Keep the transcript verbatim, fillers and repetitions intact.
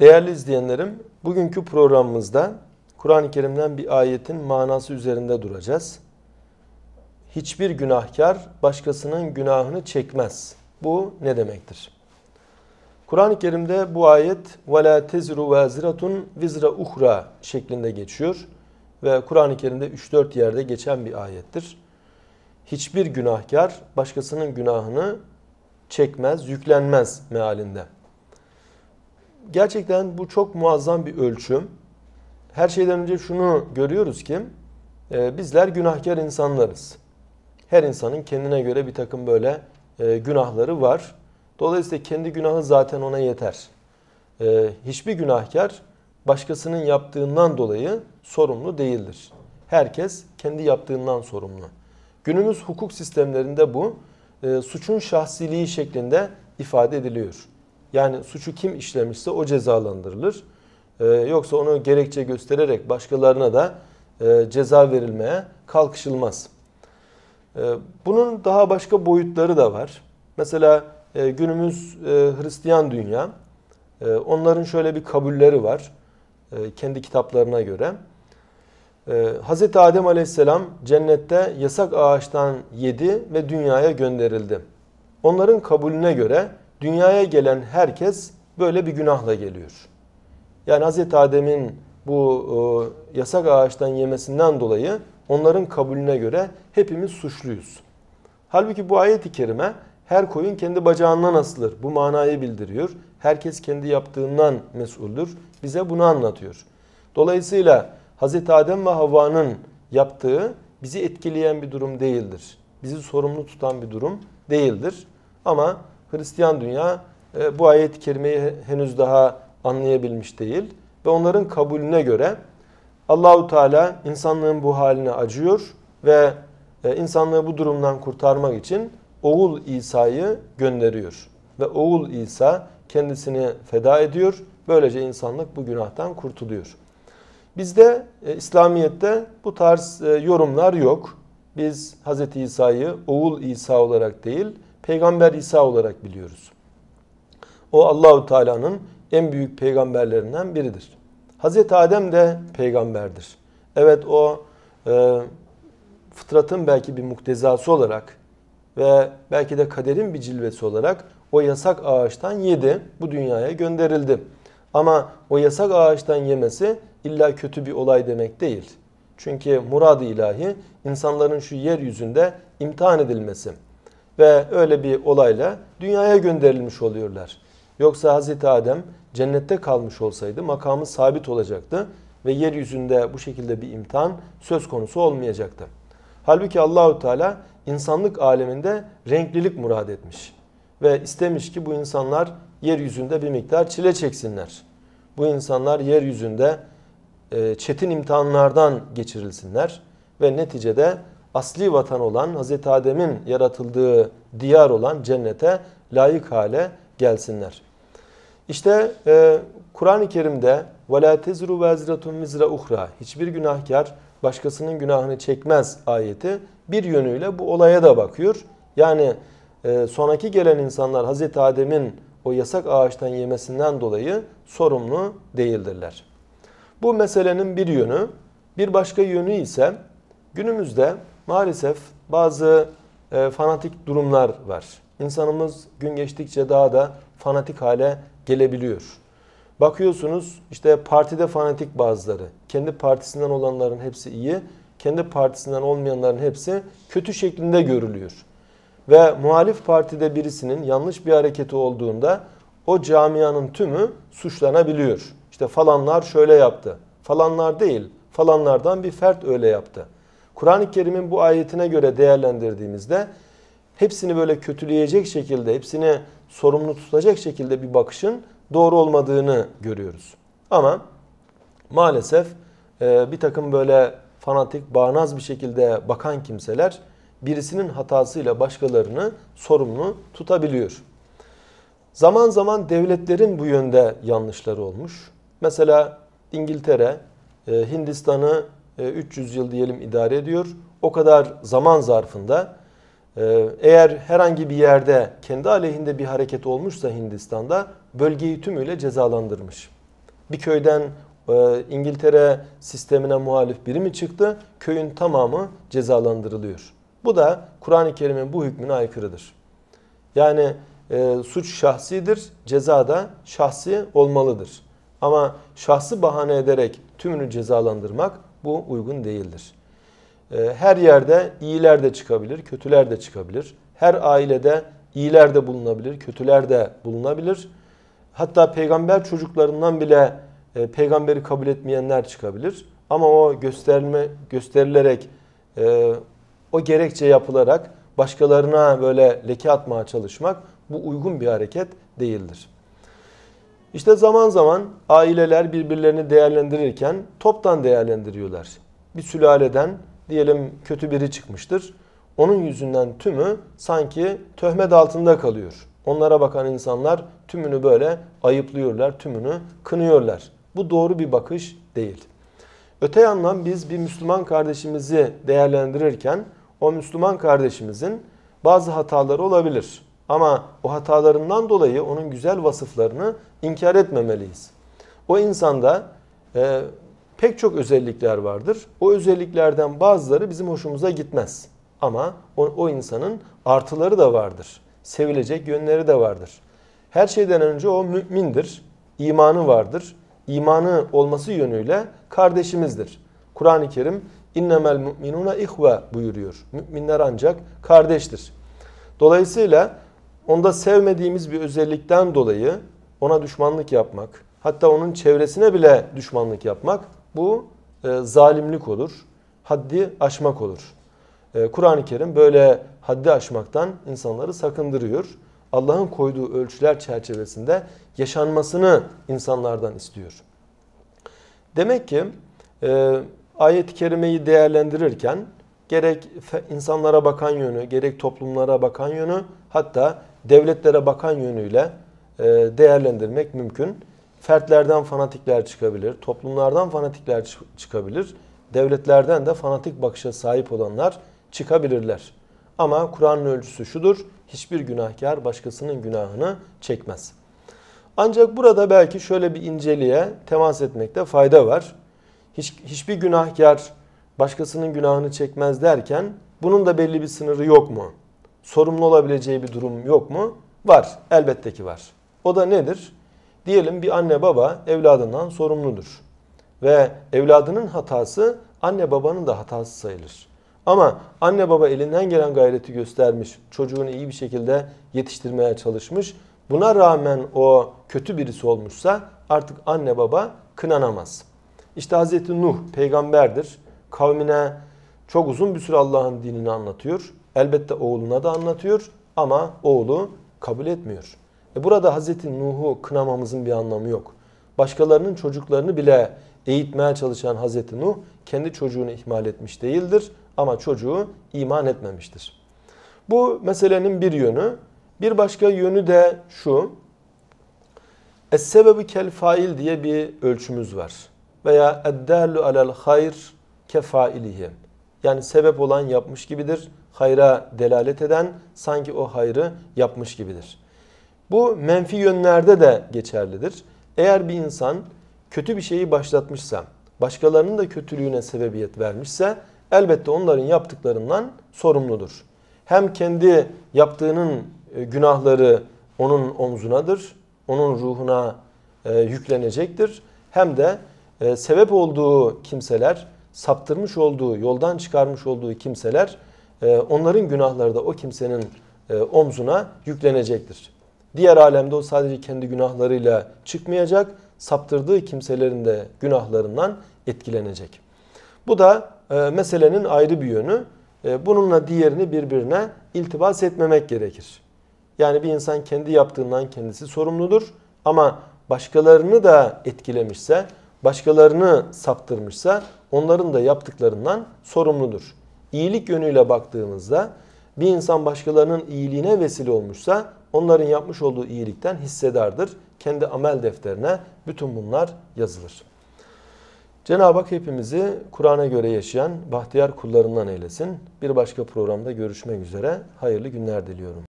Değerli izleyenlerim, bugünkü programımızda Kur'an-ı Kerim'den bir ayetin manası üzerinde duracağız. Hiçbir günahkar başkasının günahını çekmez. Bu ne demektir? Kur'an-ı Kerim'de bu ayet "Velâ tezru vezratun vizra uhra" şeklinde geçiyor ve Kur'an-ı Kerim'de üç dört yerde geçen bir ayettir. Hiçbir günahkar başkasının günahını çekmez, yüklenmez mealinde. Gerçekten bu çok muazzam bir ölçüm. Her şeyden önce şunu görüyoruz ki e, bizler günahkar insanlarız. Her insanın kendine göre bir takım böyle e, günahları var. Dolayısıyla kendi günahı zaten ona yeter. E, hiçbir günahkar başkasının yaptığından dolayı sorumlu değildir. Herkes kendi yaptığından sorumlu. Günümüz hukuk sistemlerinde bu e, suçun şahsiliği şeklinde ifade ediliyor. Yani suçu kim işlemişse o cezalandırılır. Ee, yoksa onu gerekçe göstererek başkalarına da e, ceza verilmeye kalkışılmaz. Ee, bunun daha başka boyutları da var. Mesela e, günümüz e, Hristiyan dünya, e, onların şöyle bir kabulleri var e, kendi kitaplarına göre. E, Hz. Adem Aleyhisselam cennette yasak ağaçtan yedi ve dünyaya gönderildi. Onların kabulüne göre dünyaya gelen herkes böyle bir günahla geliyor. Yani Hz. Adem'in bu e, yasak ağaçtan yemesinden dolayı onların kabulüne göre hepimiz suçluyuz. Halbuki bu ayet-i kerime her koyun kendi bacağından asılır. Bu manayı bildiriyor. Herkes kendi yaptığından mesuldür. Bize bunu anlatıyor. Dolayısıyla Hz. Adem ve Havva'nın yaptığı bizi etkileyen bir durum değildir. Bizi sorumlu tutan bir durum değildir. Ama Hristiyan dünya bu ayet-i kerimeyi henüz daha anlayabilmiş değil ve onların kabulüne göre Allahu Teala insanlığın bu haline acıyor ve insanlığı bu durumdan kurtarmak için Oğul İsa'yı gönderiyor ve Oğul İsa kendisini feda ediyor. Böylece insanlık bu günahtan kurtuluyor. Bizde İslamiyet'te bu tarz yorumlar yok. Biz Hz. İsa'yı Oğul İsa olarak değil, Peygamber İsa olarak biliyoruz. O Allahu Teala'nın en büyük peygamberlerinden biridir. Hazreti Adem de peygamberdir. Evet, o e, fıtratın belki bir muktezası olarak ve belki de kaderin bir cilvesi olarak o yasak ağaçtan yedi, bu dünyaya gönderildi. Ama o yasak ağaçtan yemesi illa kötü bir olay demek değil. Çünkü murad-ı ilahi insanların şu yeryüzünde imtihan edilmesi. Ve öyle bir olayla dünyaya gönderilmiş oluyorlar. Yoksa Hazreti Adem cennette kalmış olsaydı makamı sabit olacaktı ve yeryüzünde bu şekilde bir imtihan söz konusu olmayacaktı. Halbuki Allahu Teala insanlık aleminde renklilik murad etmiş ve istemiş ki bu insanlar yeryüzünde bir miktar çile çeksinler. Bu insanlar yeryüzünde çetin imtihanlardan geçirilsinler ve neticede asli vatan olan Hazreti Adem'in yaratıldığı diyar olan cennete layık hale gelsinler. İşte e, Kur'an-ı Kerim'de وَلَا تَزْرُ وَازْرَةٌ مِزْرَ اُخْرَى hiçbir günahkar başkasının günahını çekmez ayeti bir yönüyle bu olaya da bakıyor. Yani e, sonraki gelen insanlar Hazreti Adem'in o yasak ağaçtan yemesinden dolayı sorumlu değildirler. Bu meselenin bir yönü. Bir başka yönü ise günümüzde maalesef bazı e, fanatik durumlar var. İnsanımız gün geçtikçe daha da fanatik hale gelebiliyor. Bakıyorsunuz işte partide fanatik bazıları. Kendi partisinden olanların hepsi iyi, kendi partisinden olmayanların hepsi kötü şeklinde görülüyor. Ve muhalif partide birisinin yanlış bir hareketi olduğunda o camianın tümü suçlanabiliyor. İşte falanlar şöyle yaptı, falanlar değil, falanlardan bir fert öyle yaptı. Kur'an-ı Kerim'in bu ayetine göre değerlendirdiğimizde hepsini böyle kötüleyecek şekilde, hepsini sorumlu tutacak şekilde bir bakışın doğru olmadığını görüyoruz. Ama maalesef e, bir takım böyle fanatik, bağnaz bir şekilde bakan kimseler birisinin hatasıyla başkalarını sorumlu tutabiliyor. Zaman zaman devletlerin bu yönde yanlışları olmuş. Mesela İngiltere, e, Hindistan'ı üç yüz yıl diyelim idare ediyor. O kadar zaman zarfında eğer herhangi bir yerde kendi aleyhinde bir hareket olmuşsa Hindistan'da bölgeyi tümüyle cezalandırmış. Bir köyden e, İngiltere sistemine muhalif biri mi çıktı? Köyün tamamı cezalandırılıyor. Bu da Kur'an-ı Kerim'in bu hükmüne aykırıdır. Yani e, suç şahsidir, ceza da şahsi olmalıdır. Ama şahsı bahane ederek tümünü cezalandırmak bu uygun değildir. E, her yerde iyiler de çıkabilir, kötüler de çıkabilir. Her ailede iyiler de bulunabilir, kötüler de bulunabilir. Hatta peygamber çocuklarından bile e, peygamberi kabul etmeyenler çıkabilir. Ama o gösterme, gösterilerek, e, o gerekçe yapılarak başkalarına böyle leke atmaya çalışmak bu uygun bir hareket değildir. İşte zaman zaman aileler birbirlerini değerlendirirken toptan değerlendiriyorlar. Bir sülaleden diyelim kötü biri çıkmıştır. Onun yüzünden tümü sanki töhmet altında kalıyor. Onlara bakan insanlar tümünü böyle ayıplıyorlar, tümünü kınıyorlar. Bu doğru bir bakış değil. Öte yandan biz bir Müslüman kardeşimizi değerlendirirken o Müslüman kardeşimizin bazı hataları olabilir. Ama o hatalarından dolayı onun güzel vasıflarını inkar etmemeliyiz. O insanda e, pek çok özellikler vardır. O özelliklerden bazıları bizim hoşumuza gitmez. Ama o, o insanın artıları da vardır. Sevilecek yönleri de vardır. Her şeyden önce o mümindir. İmanı vardır. İmanı olması yönüyle kardeşimizdir. Kur'an-ı Kerim "İnnemel mü'minûne ihve" buyuruyor. Müminler ancak kardeştir. Dolayısıyla onda sevmediğimiz bir özellikten dolayı ona düşmanlık yapmak, hatta onun çevresine bile düşmanlık yapmak bu e, zalimlik olur, haddi aşmak olur. E, Kur'an-ı Kerim böyle haddi aşmaktan insanları sakındırıyor. Allah'ın koyduğu ölçüler çerçevesinde yaşanmasını insanlardan istiyor. Demek ki e, ayet-i kerimeyi değerlendirirken gerek insanlara bakan yönü, gerek toplumlara bakan yönü, hatta devletlere bakan yönüyle değerlendirmek mümkün. Fertlerden fanatikler çıkabilir, toplumlardan fanatikler çıkabilir, devletlerden de fanatik bakışa sahip olanlar çıkabilirler. Ama Kur'an'ın ölçüsü şudur, hiçbir günahkar başkasının günahını çekmez. Ancak burada belki şöyle bir inceliğe temas etmekte fayda var. Hiç, hiçbir günahkar başkasının günahını çekmez derken bunun da belli bir sınırı yok mu? Sorumlu olabileceği bir durum yok mu? Var. Elbette ki var. O da nedir? Diyelim bir anne baba evladından sorumludur. Ve evladının hatası anne babanın da hatası sayılır. Ama anne baba elinden gelen gayreti göstermiş, çocuğunu iyi bir şekilde yetiştirmeye çalışmış. Buna rağmen o kötü birisi olmuşsa artık anne baba kınanamaz. İşte Hz. Nuh peygamberdir. Kavmine çok uzun bir süre Allah'ın dinini anlatıyor. Elbette oğluna da anlatıyor ama oğlu kabul etmiyor. E burada Hz. Nuh'u kınamamızın bir anlamı yok. Başkalarının çocuklarını bile eğitmeye çalışan Hz. Nuh kendi çocuğunu ihmal etmiş değildir ama çocuğu iman etmemiştir. Bu meselenin bir yönü. Bir başka yönü de şu. Es-sebebi kel fail diye bir ölçümüz var. Veya eddallu alel hayr kefailihi. Yani sebep olan yapmış gibidir. Hayra delalet eden sanki o hayrı yapmış gibidir. Bu menfi yönlerde de geçerlidir. Eğer bir insan kötü bir şeyi başlatmışsa, başkalarının da kötülüğüne sebebiyet vermişse elbette onların yaptıklarından sorumludur. Hem kendi yaptığının günahları onun omzunadır, onun ruhuna yüklenecektir. Hem de sebep olduğu kimseler, saptırmış olduğu, yoldan çıkarmış olduğu kimseler, onların günahları da o kimsenin omzuna yüklenecektir. Diğer alemde o sadece kendi günahlarıyla çıkmayacak, saptırdığı kimselerin de günahlarından etkilenecek. Bu da meselenin ayrı bir yönü. Bununla diğerini birbirine iltibas etmemek gerekir. Yani bir insan kendi yaptığından kendisi sorumludur ama başkalarını da etkilemişse, başkalarını saptırmışsa onların da yaptıklarından sorumludur. İyilik yönüyle baktığımızda bir insan başkalarının iyiliğine vesile olmuşsa onların yapmış olduğu iyilikten hissedardır. Kendi amel defterine bütün bunlar yazılır. Cenab-ı Hak hepimizi Kur'an'a göre yaşayan bahtiyar kullarından eylesin. Bir başka programda görüşmek üzere. Hayırlı günler diliyorum.